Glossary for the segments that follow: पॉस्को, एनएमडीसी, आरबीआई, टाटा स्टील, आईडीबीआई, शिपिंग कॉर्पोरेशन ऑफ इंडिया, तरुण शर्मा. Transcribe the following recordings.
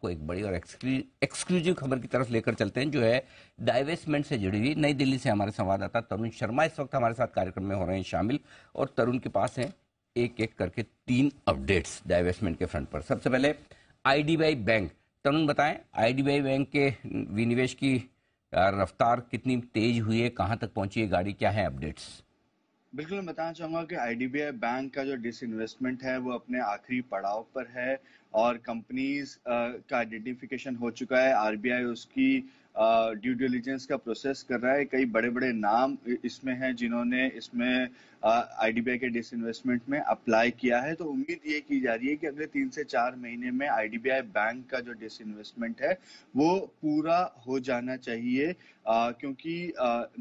आपको एक बड़ी और एक्सक्लूसिव खबर की तरफ लेकर चलते हैं, जो है डाइवेस्टमेंट से जुड़ी हुई। नई दिल्ली से हमारे संवाददाता तरुण शर्मा इस वक्त हमारे साथ कार्यक्रम में हो रहे हैं शामिल, और तरुण के पास हैं एक एक करके तीन अपडेट्स डाइवेस्टमेंट के फ्रंट पर। सबसे पहले आईडीबीआई बैंक, तरुण बताएं आईडीबीआई बैंक के विनिवेश की रफ्तार कितनी तेज हुई है, कहां तक पहुंची है गाड़ी, क्या है अपडेट्स? बिल्कुल, मैं बताना चाहूंगा कि आईडीबीआई बैंक का जो डिसइन्वेस्टमेंट है वो अपने आखिरी पड़ाव पर है और कंपनीज का आइडेंटिफिकेशन हो चुका है। आरबीआई उसकी ड्यू डिलिजेंस का प्रोसेस कर रहा है। कई बड़े बड़े नाम इसमें हैं जिन्होंने इसमें आईडीबीआई के डिसइन्वेस्टमेंट में अप्लाई किया है। तो उम्मीद ये की जा रही है कि अगले 3 से 4 महीने में आईडीबीआई बैंक का जो डिसइन्वेस्टमेंट है वो पूरा हो जाना चाहिए, क्योंकि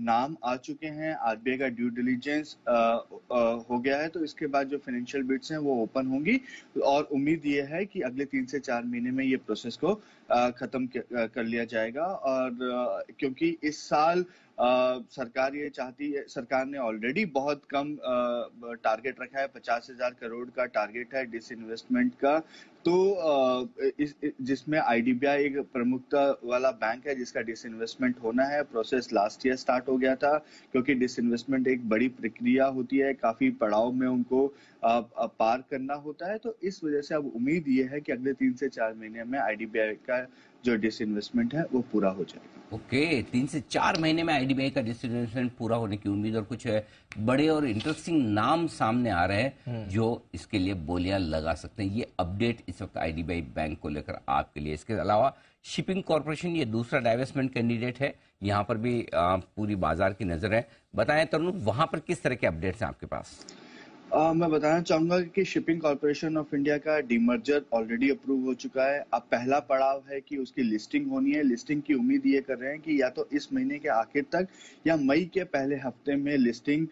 नाम आ चुके हैं, आरबीआई का ड्यू डिलिजेंस हो गया है। तो इसके बाद जो फाइनेंशियल बिट्स हैं वो ओपन होंगी और उम्मीद ये है कि अगले 3 से 4 महीने में ये प्रोसेस को खत्म कर लिया जाएगा। और क्योंकि इस साल सरकार ये चाहती है, सरकार ने ऑलरेडी बहुत कम टारगेट रखा है, 50,000 करोड़ का टारगेट है डिसइन्वेस्टमेंट का। तो जिसमें आईडीबीआई एक प्रमुखता वाला बैंक है जिसका डिसइन्वेस्टमेंट होना है। प्रोसेस लास्ट ईयर स्टार्ट हो गया था, क्योंकि डिसइन्वेस्टमेंट एक बड़ी प्रक्रिया होती है, काफी पड़ाव में उनको पार करना होता है। तो इस वजह से अब उम्मीद ये है कि अगले 3 से 4 महीने में आईडीबीआई का जो डिसइन्वेस्टमेंट है वो पूरा हो जाएगा। ओके, 3 से 4 महीने में आईडीबीआई का डिसइन्वेस्टमेंट पूरा होने की उम्मीद, और कुछ बड़े और इंटरेस्टिंग नाम सामने आ रहे हैं जो इसके लिए बोलियां लगा सकते हैं। ये अपडेट इस वक्त आईडीबीआई बैंक को लेकर आपके लिए। इसके अलावा शिपिंग कॉर्पोरेशन, ये दूसरा डाइवेस्टमेंट कैंडिडेट है, यहाँ पर भी पूरी बाजार की नजर है। बताएं तरुण, वहां पर किस तरह के अपडेट्स हैं आपके पास? मैं बताना चाहूंगा कि शिपिंग कॉर्पोरेशन ऑफ इंडिया का डीमर्जर ऑलरेडी अप्रूव हो चुका है। अब पहला पड़ाव है कि उसकी लिस्टिंग होनी है। लिस्टिंग की उम्मीद ये कर रहे हैं कि या तो इस महीने के आखिर तक या मई के पहले हफ्ते में लिस्टिंग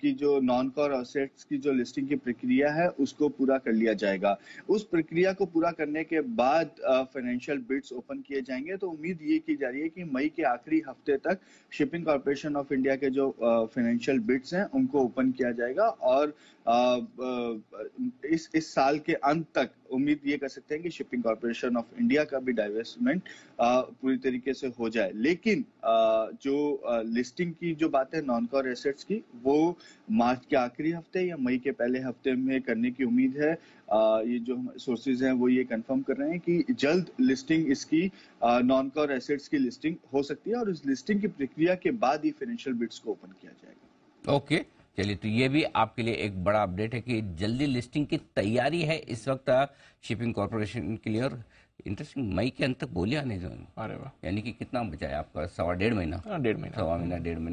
की जो नॉन कोर असेट्स की जो लिस्टिंग की प्रक्रिया है उसको पूरा कर लिया जाएगा। उस प्रक्रिया को पूरा करने के बाद फाइनेंशियल बिड्स ओपन किए जाएंगे। तो उम्मीद ये की जा रही है कि मई के आखिरी हफ्ते तक शिपिंग कॉर्पोरेशन ऑफ इंडिया के जो फाइनेंशियल बिड्स हैं उनको ओपन किया जाएगा, और इस साल के अंत तक उम्मीद ये कर सकते हैं कि शिपिंग कॉर्पोरेशन ऑफ इंडिया का भी डाइवेस्टमेंट पूरी तरीके से हो जाए। लेकिन जो लिस्टिंग की जो बात है नॉन कोर एसेट्स की, वो मार्च के आखिरी हफ्ते या मई के पहले हफ्ते में करने की उम्मीद है। ये जो सोर्सेज हैं वो ये कंफर्म कर रहे हैं कि जल्द लिस्टिंग इसकी नॉन कोर एसेट्स की लिस्टिंग हो सकती है, और इस लिस्टिंग की प्रक्रिया के बाद ही फाइनेंशियल बिड्स को ओपन किया जाएगा। ओके, चलिए, तो ये भी आपके लिए एक बड़ा अपडेट है कि जल्दी लिस्टिंग की तैयारी है इस वक्त शिपिंग कॉर्पोरेशन के लिए, और इंटरेस्टिंग मई के अंत तक बोलियां आने जाएंगी। यानी कि कितना बचा है आपका, सवा डेढ़ महीना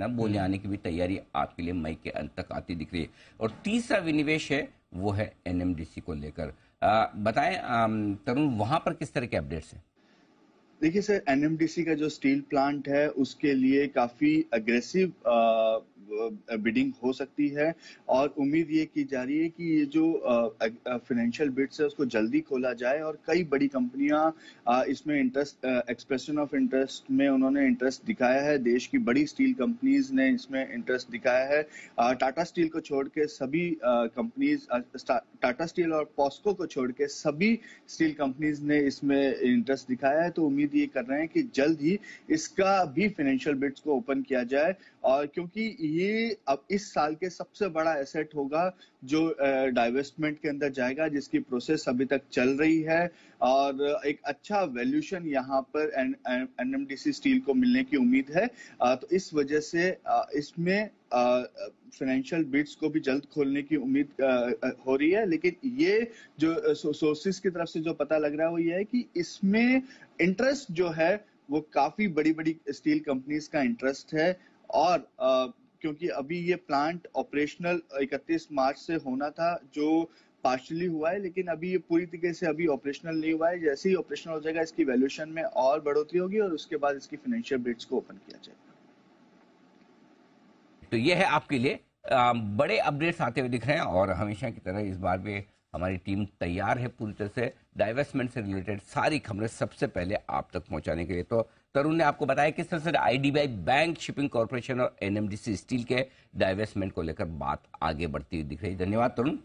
बोलियां आने की भी तैयारी आपके लिए मई के अंत तक आती दिख रही है। और तीसरा विनिवेश है वो है एनएमडीसी को लेकर। बताएं तरुण, वहां पर किस तरह के अपडेट्स हैं? देखिए सर, एनएमडीसी का जो स्टील प्लांट है उसके लिए काफी अग्रेसिव बिडिंग हो सकती है, और उम्मीद ये की जा रही है कि ये जो फाइनेंशियल बिड्स है उसको जल्दी खोला जाए। और कई बड़ी कंपनियां इसमें इंटरेस्ट, एक्सप्रेशन ऑफ इंटरेस्ट में उन्होंने इंटरेस्ट दिखाया है। देश की बड़ी स्टील कंपनीज ने इसमें इंटरेस्ट दिखाया है। टाटा स्टील को छोड़ के सभी कंपनीज, टाटा स्टील और पॉस्को को छोड़ के सभी स्टील कंपनीज ने इसमें इंटरेस्ट दिखाया है। तो उम्मीद ये कर रहे हैं कि जल्द ही इसका भी फाइनेंशियल बिड्स को ओपन किया जाए, और क्योंकि ये अब इस साल के सबसे बड़ा एसेट होगा जो डाइवेस्टमेंट के अंदर जाएगा, जिसकी प्रोसेस अभी तक चल रही है। और एक अच्छा वैल्यूएशन यहाँ पर एनएमडीसी स्टील को मिलने की उम्मीद है। तो इस वजह से इसमें फाइनेंशियल बिड्स को भी जल्द खोलने की उम्मीद हो रही है। लेकिन ये जो सोर्सेस की तरफ से जो पता लग रहा है वो ये है कि इसमें इंटरेस्ट जो है वो काफी बड़ी बड़ी स्टील कंपनीज का इंटरेस्ट है, और क्योंकि अभी ये प्लांट ऑपरेशनल 31 मार्च से होना था जो पार्शली हुआ है, लेकिन अभी ये पूरी तरीके से अभी ऑपरेशनल नहीं हुआ है। जैसे ही ऑपरेशनल हो जाएगा इसकी वैल्यूएशन में और बढ़ोतरी होगी, और उसके बाद इसकी फाइनेंशियल बिड्स को ओपन किया जाएगा। तो ये है आपके लिए बड़े अपडेट्स आते हुए दिख रहे हैं, और हमेशा की तरह इस बार भी हमारी टीम तैयार है पूरी तरह से डाइवेस्टमेंट से रिलेटेड सारी खबरें सबसे पहले आप तक पहुंचाने के लिए। तो तरुण ने आपको बताया किस तरह से आईडीबीआई बैंक, शिपिंग कॉर्पोरेशन और एनएमडीसी स्टील के डाइवेस्टमेंट को लेकर बात आगे बढ़ती हुई दिख रही है। धन्यवाद तरुण।